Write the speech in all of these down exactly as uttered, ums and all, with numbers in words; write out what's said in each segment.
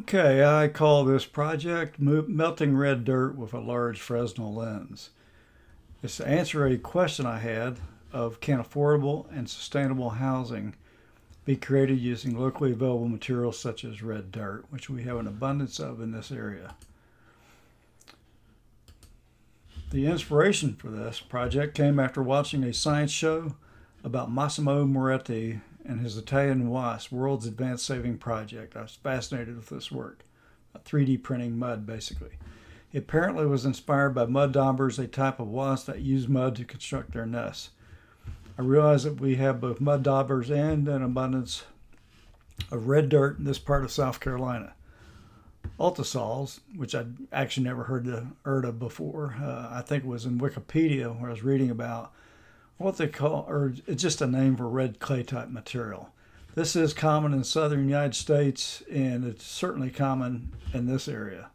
Okay, I call this project Melting Red Dirt with a Large Fresnel Lens. It's to answer a question I had of can affordable and sustainable housing be created using locally available materials such as red dirt, which we have an abundance of in this area. The inspiration for this project came after watching a science show about Massimo Moretti and his Italian WASP, World's Advanced Saving Project. I was fascinated with this work, three D printing mud basically. It apparently was inspired by mud daubers, a type of wasp that use mud to construct their nests. I realized that we have both mud daubers and an abundance of red dirt in this part of South Carolina. Ultisols, which I'd actually never heard, the, heard of before, uh, I think it was in Wikipedia where I was reading about what they call, or it's just a name for red clay type material. This is common in southern United States, and it's certainly common in this area.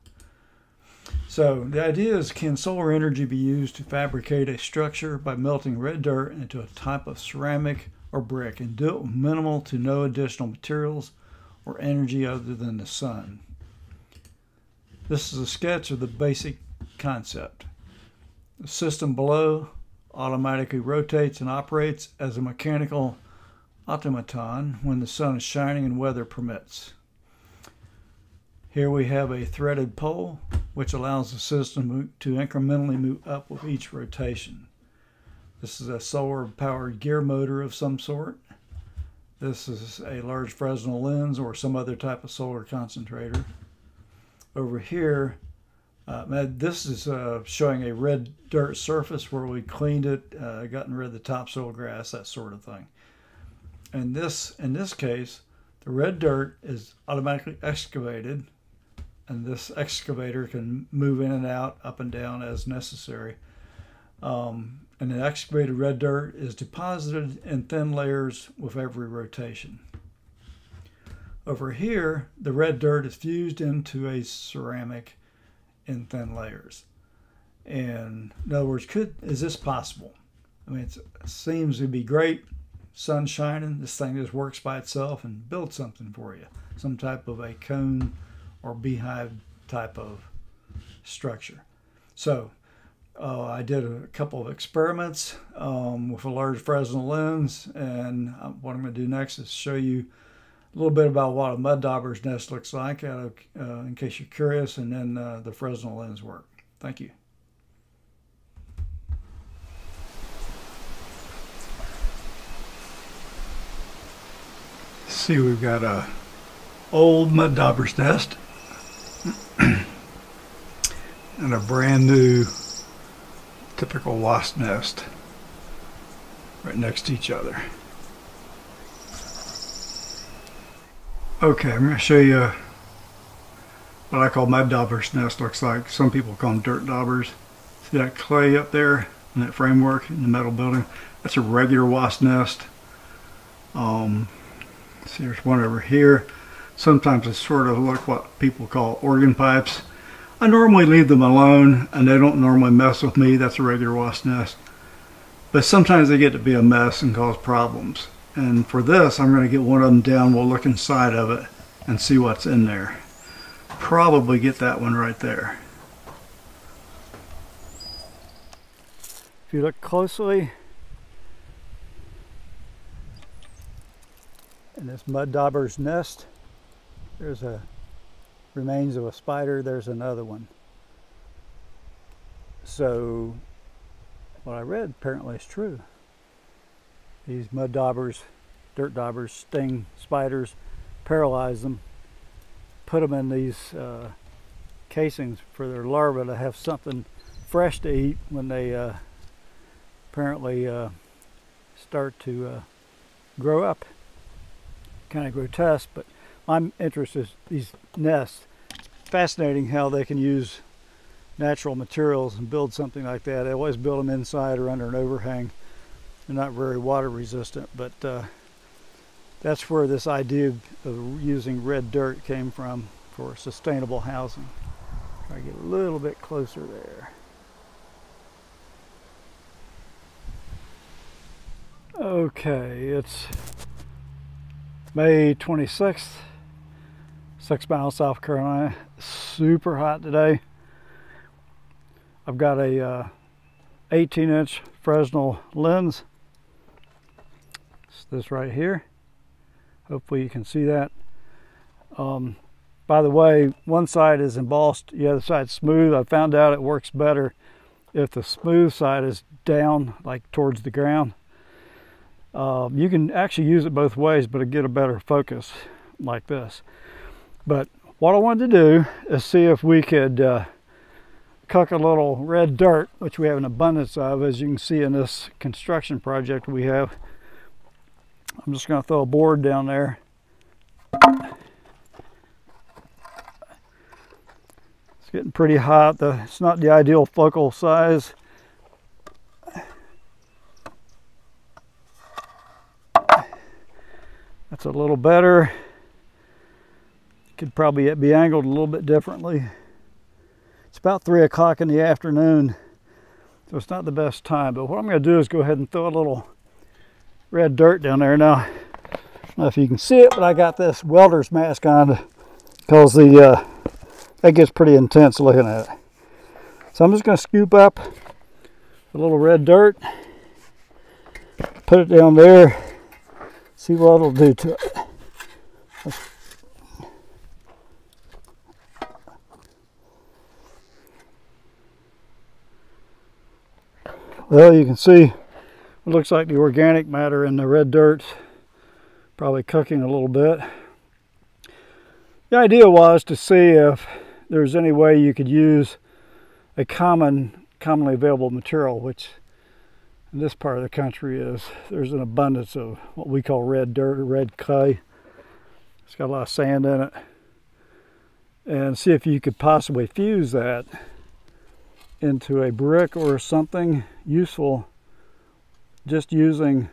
So the idea is, can solar energy be used to fabricate a structure by melting red dirt into a type of ceramic or brick, and do it with minimal to no additional materials or energy other than the sun? This is a sketch of the basic concept. The system below automatically rotates and operates as a mechanical automaton when the sun is shining and weather permits. Here we have a threaded pole which allows the system to incrementally move up with each rotation. This is a solar powered gear motor of some sort. This is a large Fresnel lens or some other type of solar concentrator. Over here, Uh, this is uh, showing a red dirt surface where we cleaned it, uh, gotten rid of the topsoil grass, that sort of thing. And this, in this case, the red dirt is automatically excavated, and this excavator can move in and out, up and down as necessary. Um, and the excavated red dirt is deposited in thin layers with every rotation. Over here, the red dirt is fused into a ceramic in thin layers. And in other words, could is this possible? I mean, it's, it seems to be great, sun shining, this thing just works by itself and builds something for you, some type of a cone or beehive type of structure. So uh, I did a couple of experiments um, with a large Fresnel lens, and what I'm going to do next is show you a little bit about what a mud dauber's nest looks like, out of, uh, in case you're curious, and then uh, the Fresnel lens work. Thank you. See, we've got a old mud dauber's nest and a brand new typical wasp nest right next to each other. Okay, I'm going to show you what I call mud dauber's nest looks like. Some people call them dirt daubers. See that clay up there in that framework in the metal building? That's a regular wasp nest. Um, see, there's one over here. Sometimes it's sort of like what people call organ pipes. I normally leave them alone, and they don't normally mess with me. That's a regular wasp nest. But sometimes they get to be a mess and cause problems. And for this, I'm going to get one of them down. We'll look inside of it and see what's in there. Probably get that one right there. If you look closely in this mud dauber's nest, there's a remains of a spider. There's another one. So what I read apparently is true. These mud daubers, dirt daubers, sting spiders, paralyze them, put them in these uh, casings for their larvae to have something fresh to eat when they uh, apparently uh, start to uh, grow up. Kind of grotesque, but my interest is these nests. It's fascinating how they can use natural materials and build something like that. They always build them inside or under an overhang. They're not very water resistant, but uh, that's where this idea of using red dirt came from for sustainable housing. Try to get a little bit closer there. Okay, it's May twenty-sixth, Six Mile, South Carolina. Super hot today. I've got a eighteen inch uh, Fresnel lens. It's this right here. Hopefully you can see that. Um, by the way, one side is embossed, the other side's smooth. I found out it works better if the smooth side is down, like towards the ground. Um, you can actually use it both ways, but it get a better focus like this. But what I wanted to do is see if we could uh, cook a little red dirt, which we have an abundance of, as you can see in this construction project we have. I'm just going to throw a board down there. It's getting pretty hot. The, it's not the ideal focal size. That's a little better. Could probably be angled a little bit differently. It's about three o'clock in the afternoon, so it's not the best time. But what I'm going to do is go ahead and throw a little red dirt down there. Now, I don't know if you can see it, but I got this welder's mask on because the uh, that gets pretty intense looking at it. So I'm just going to scoop up a little red dirt, put it down there. See what it'll do to it. Let's, well, you can see it looks like the organic matter in the red dirt's probably cooking a little bit. The idea was to see if there's any way you could use a common, commonly available material, which in this part of the country is there's an abundance of what we call red dirt or red clay. It's got a lot of sand in it. And see if you could possibly fuse that into a brick or something useful just using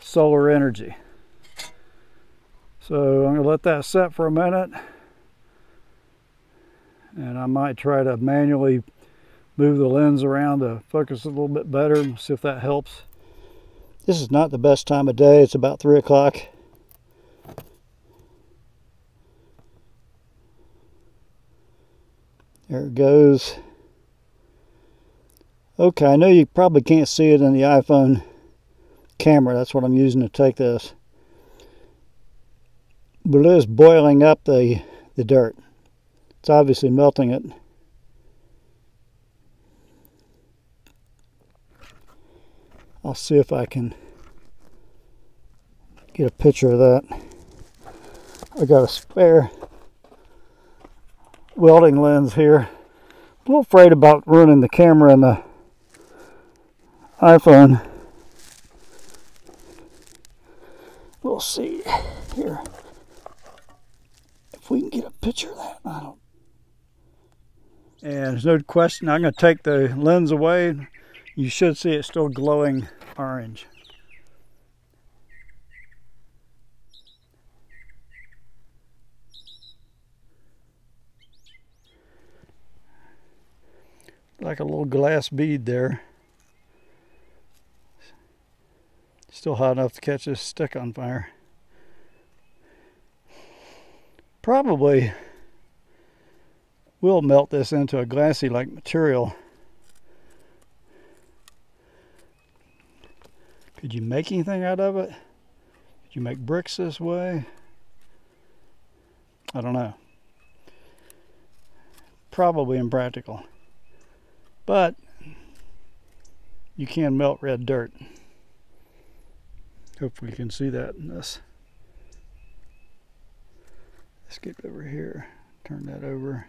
solar energy. So I'm going to let that set for a minute, and I might try to manually move the lens around to focus a little bit better and see if that helps. This is not the best time of day. It's about three o'clock. There it goes. Okay, I know you probably can't see it in the iPhone camera. That's what I'm using to take this. But it is boiling up the, the dirt. It's obviously melting it. I'll see if I can get a picture of that. I got a spare welding lens here. I'm a little afraid about ruining the camera and the iPhone. We'll see here if we can get a picture of that. I don't. And there's no question. I'm going to take the lens away. You should see it still glowing orange. Like a little glass bead there. Still hot enough to catch this stick on fire. Probably will melt this into a glassy like material. Could you make anything out of it? Could you make bricks this way? I don't know. Probably impractical. But you can melt red dirt. Hopefully you can see that in this. Let's get over here, turn that over.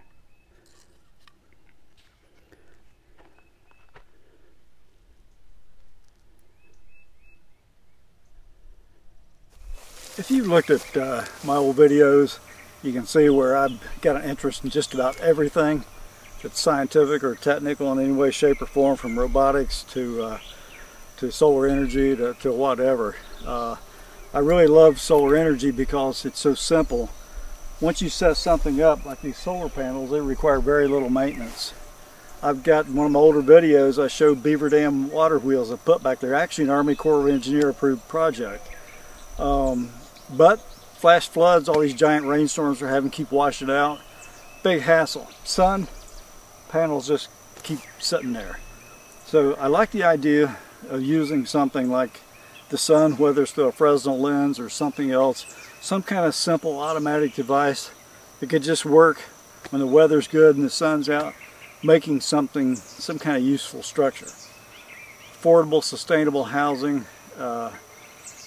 If you've looked at uh, my old videos, you can see where I've got an interest in just about everything that's scientific or technical in any way, shape, or form, from robotics to uh, to solar energy to, to whatever. Uh, I really love solar energy because it's so simple. Once you set something up, like these solar panels, they require very little maintenance. I've got one of my older videos, I showed beaver dam water wheels I put back there. Actually an Army Corps of Engineer approved project. Um, but flash floods, all these giant rainstorms are having to keep washing out. Big hassle. Sun, panels just keep sitting there. So I like the idea of using something like the sun, whether it's through a Fresnel lens or something else, some kind of simple automatic device that could just work when the weather's good and the sun's out, making something, some kind of useful structure. Affordable, sustainable housing uh,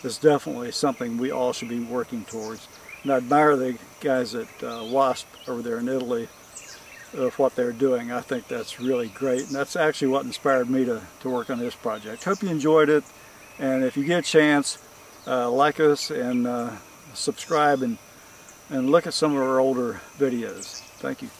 is definitely something we all should be working towards. And I admire the guys at uh, WASP over there in Italy of what they're doing. I think that's really great, and that's actually what inspired me to, to work on this project. Hope you enjoyed it, and if you get a chance, uh, like us and uh, subscribe and, and look at some of our older videos. Thank you.